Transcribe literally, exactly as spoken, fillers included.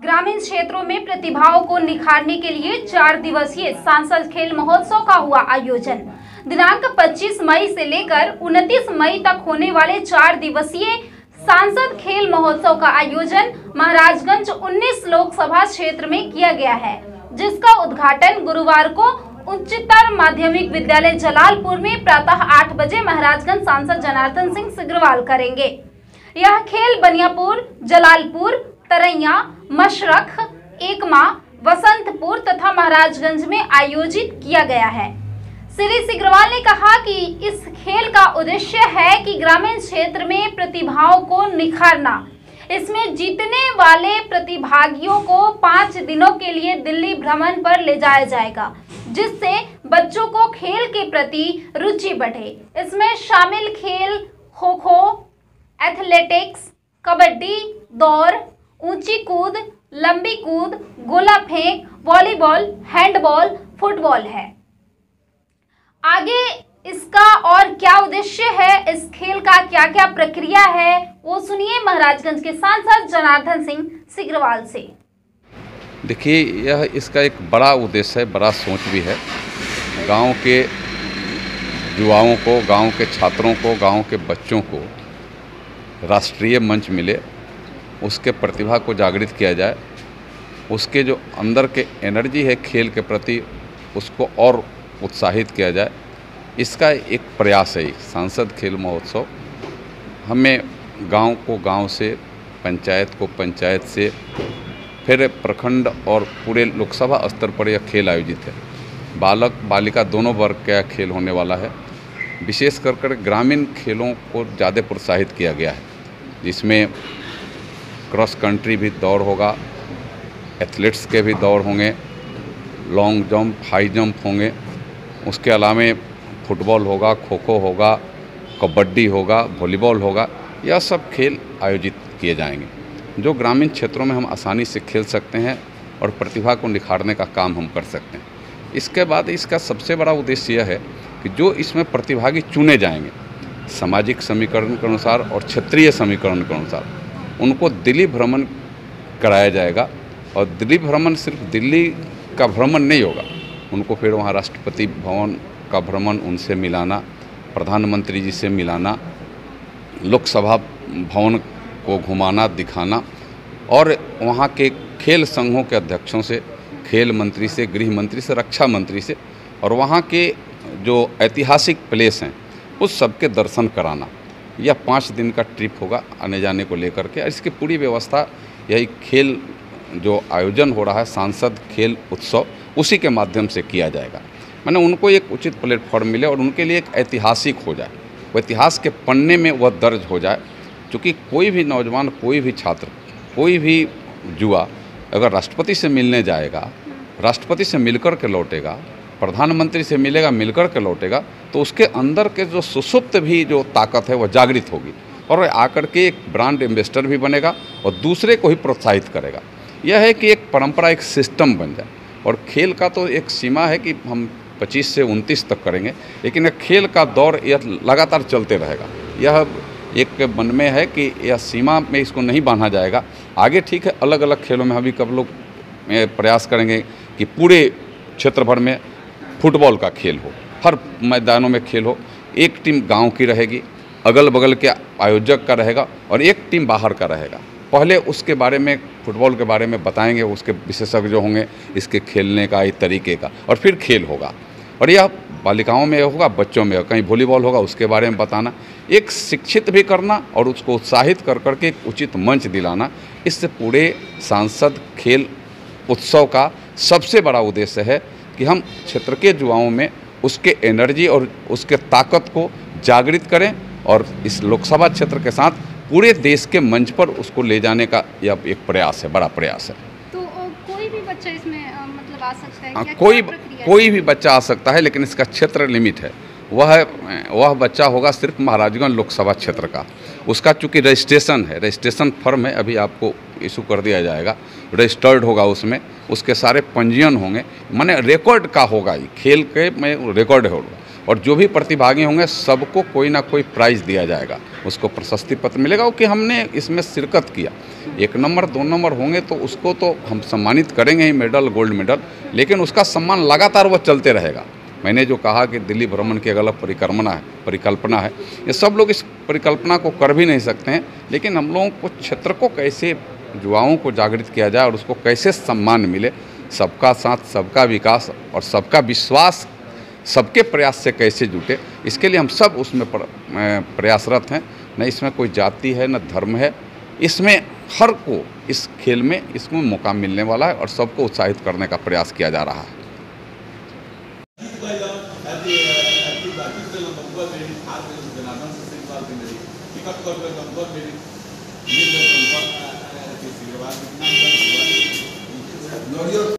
ग्रामीण क्षेत्रों में प्रतिभाओं को निखारने के लिए चार दिवसीय सांसद खेल महोत्सव का हुआ आयोजन। दिनांक पच्चीस मई से लेकर उनतीस मई तक होने वाले चार दिवसीय सांसद खेल महोत्सव का आयोजन महाराजगंज उन्नीस लोकसभा क्षेत्र में किया गया है, जिसका उद्घाटन गुरुवार को उच्चतर माध्यमिक विद्यालय जलालपुर में प्रातः आठ बजे महाराजगंज सांसद जनार्दन सिंह सिग्रवाल करेंगे। यह खेल बनियापुर, जलालपुर, तरैया, मशरख, एकमा, बसंतपुर तथा महाराजगंज में आयोजित किया गया है। श्री सिग्रवाल ने कहा कि इस खेल का उद्देश्य है कि ग्रामीण क्षेत्र में प्रतिभाओं को निखारना। इसमें जीतने वाले प्रतिभागियों को पाँच दिनों के लिए दिल्ली भ्रमण पर ले जाया जाएगा, जिससे बच्चों को खेल के प्रति रुचि बढ़े। इसमें शामिल खेल खो खो, एथलेटिक्स, कबड्डी, दौड़, ऊंची कूद, लंबी कूद, गोला फेंक, वॉलीबॉल, हैंडबॉल, फुटबॉल है। आगे इसका और क्या उद्देश्य है, इस खेल का क्या क्या प्रक्रिया है, वो सुनिए महाराजगंज के सांसद जनार्दन सिंह सिग्रवाल से। देखिए, यह इसका एक बड़ा उद्देश्य है, बड़ा सोच भी है। गांव के युवाओं को, गांव के छात्रों को, गांव के बच्चों को राष्ट्रीय मंच मिले, उसके प्रतिभा को जागृत किया जाए, उसके जो अंदर के एनर्जी है खेल के प्रति उसको और उत्साहित किया जाए, इसका एक प्रयास है। सांसद खेल महोत्सव हमें गांव को गांव से, पंचायत को पंचायत से, फिर प्रखंड और पूरे लोकसभा स्तर पर यह खेल आयोजित है। बालक बालिका दोनों वर्ग का खेल होने वाला है। विशेष कर कर ग्रामीण खेलों को ज़्यादा प्रोत्साहित किया गया है, जिसमें क्रॉस कंट्री भी दौड़ होगा, एथलेट्स के भी दौड़ होंगे, लॉन्ग जंप, हाई जंप होंगे, उसके अलावा फुटबॉल होगा, खो खो होगा, कबड्डी होगा, वॉलीबॉल होगा। यह सब खेल आयोजित किए जाएंगे जो ग्रामीण क्षेत्रों में हम आसानी से खेल सकते हैं और प्रतिभा को निखारने का काम हम कर सकते हैं। इसके बाद इसका सबसे बड़ा उद्देश्य यह है कि जो इसमें प्रतिभागी चुने जाएंगे सामाजिक समीकरण के अनुसार और क्षेत्रीय समीकरण के अनुसार, उनको दिल्ली भ्रमण कराया जाएगा। और दिल्ली भ्रमण सिर्फ दिल्ली का भ्रमण नहीं होगा, उनको फिर वहाँ राष्ट्रपति भवन का भ्रमण, उनसे मिलाना, प्रधानमंत्री जी से मिलाना, लोकसभा भवन को घुमाना दिखाना, और वहाँ के खेल संघों के अध्यक्षों से, खेल मंत्री से, गृह मंत्री से, रक्षा मंत्री से, और वहाँ के जो ऐतिहासिक प्लेस हैं उस सब के दर्शन कराना। यह पाँच दिन का ट्रिप होगा आने जाने को लेकर के। इसकी पूरी व्यवस्था यही खेल जो आयोजन हो रहा है सांसद खेल उत्सव उसी के माध्यम से किया जाएगा। माने उनको एक उचित प्लेटफॉर्म मिले और उनके लिए एक ऐतिहासिक हो जाए, वो इतिहास के पन्ने में वह दर्ज हो जाए। क्योंकि कोई भी नौजवान, कोई भी छात्र, कोई भी युवा अगर राष्ट्रपति से मिलने जाएगा, राष्ट्रपति से मिलकर के लौटेगा, प्रधानमंत्री से मिलेगा, मिलकर के लौटेगा, तो उसके अंदर के जो सुसुप्त भी जो ताकत है वह जागृत होगी और आकर के एक ब्रांड एम्बेसडर भी बनेगा और दूसरे को ही प्रोत्साहित करेगा। यह है कि एक परंपरा, एक सिस्टम बन जाए। और खेल का तो एक सीमा है कि हम पच्चीस से उनतीस तक करेंगे, लेकिन खेल का दौर यह लगातार चलते रहेगा। यह एक मन में है कि यह सीमा में इसको नहीं बांधा जाएगा। आगे ठीक है, अलग अलग खेलों में अभी कब लोग प्रयास करेंगे कि पूरे क्षेत्र भर में फुटबॉल का खेल हो, हर मैदानों में खेल हो, एक टीम गांव की रहेगी, अगल बगल के आयोजक का रहेगा और एक टीम बाहर का रहेगा। पहले उसके बारे में, फुटबॉल के बारे में बताएंगे उसके विशेषज्ञ जो होंगे, इसके खेलने का, इस तरीके का, और फिर खेल होगा। और यह बालिकाओं में होगा, बच्चों में होगा, कहीं वॉलीबॉल होगा, उसके बारे में बताना, एक शिक्षित भी करना और उसको उत्साहित कर करके एक उचित मंच दिलाना। इससे पूरे सांसद खेल उत्सव का सबसे बड़ा उद्देश्य है कि हम क्षेत्र के युवाओं में उसके एनर्जी और उसके ताकत को जागृत करें और इस लोकसभा क्षेत्र के साथ पूरे देश के मंच पर उसको ले जाने का यह एक प्रयास है, बड़ा प्रयास है। तो कोई भी बच्चा इसमें मतलब आ सकता है? क्या कोई क्या कोई भी बच्चा आ सकता है, लेकिन इसका क्षेत्र लिमिट है। वह वह बच्चा होगा सिर्फ महाराजगंज लोकसभा क्षेत्र का। उसका चूँकि रजिस्ट्रेशन है, रजिस्ट्रेशन फॉर्म है, अभी आपको इशू कर दिया जाएगा, रजिस्टर्ड होगा, उसमें उसके सारे पंजीयन होंगे, माने रिकॉर्ड का होगा, खेल के में रिकॉर्ड होगा। और जो भी प्रतिभागी होंगे सबको कोई ना कोई प्राइज़ दिया जाएगा, उसको प्रशस्ति पत्र मिलेगा कि हमने इसमें शिरकत किया। एक नंबर दो नंबर होंगे तो उसको तो हम सम्मानित करेंगे ही, मेडल गोल्ड मेडल, लेकिन उसका सम्मान लगातार वह चलते रहेगा। मैंने जो कहा कि दिल्ली भ्रमण की एक अलग परिक्रमणा है, परिकल्पना है, ये सब लोग इस परिकल्पना को कर भी नहीं सकते हैं, लेकिन हम लोगों को क्षेत्र को कैसे, युवाओं को जागृत किया जाए और उसको कैसे सम्मान मिले, सबका साथ सबका विकास और सबका विश्वास, सबके प्रयास से कैसे जुटे, इसके लिए हम सब उसमें प्रयासरत हैं। न इसमें कोई जाति है न धर्म है, इसमें हर को इस खेल में इसमें मौका मिलने वाला है और सबको उत्साहित करने का प्रयास किया जा रहा है।